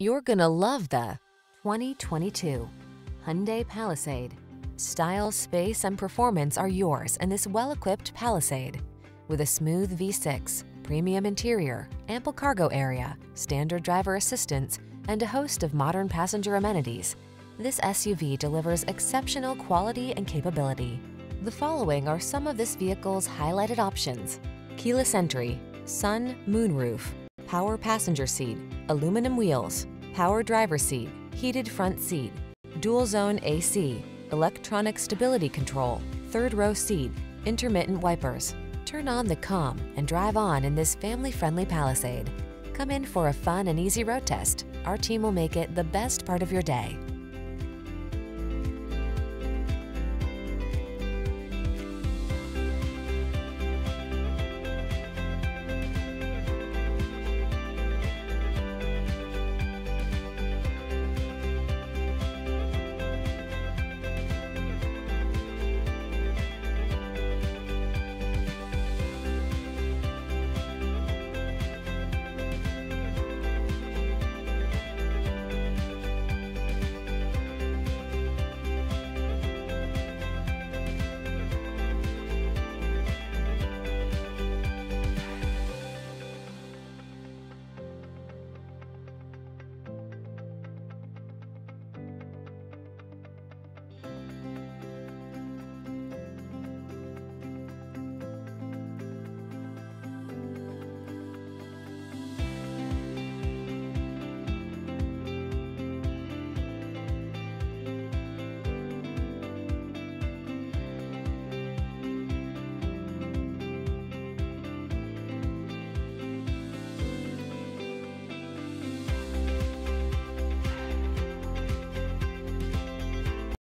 You're gonna love the 2022 Hyundai Palisade. Style, space, and performance are yours in this well-equipped Palisade. With a smooth V6, premium interior, ample cargo area, standard driver assistance, and a host of modern passenger amenities, this SUV delivers exceptional quality and capability. The following are some of this vehicle's highlighted options: keyless entry, sun, moonroof, power passenger seat, aluminum wheels, power driver seat, heated front seat, dual zone AC, electronic stability control, third row seat, intermittent wipers. Turn on the calm and drive on in this family-friendly Palisade. Come in for a fun and easy road test. Our team will make it the best part of your day.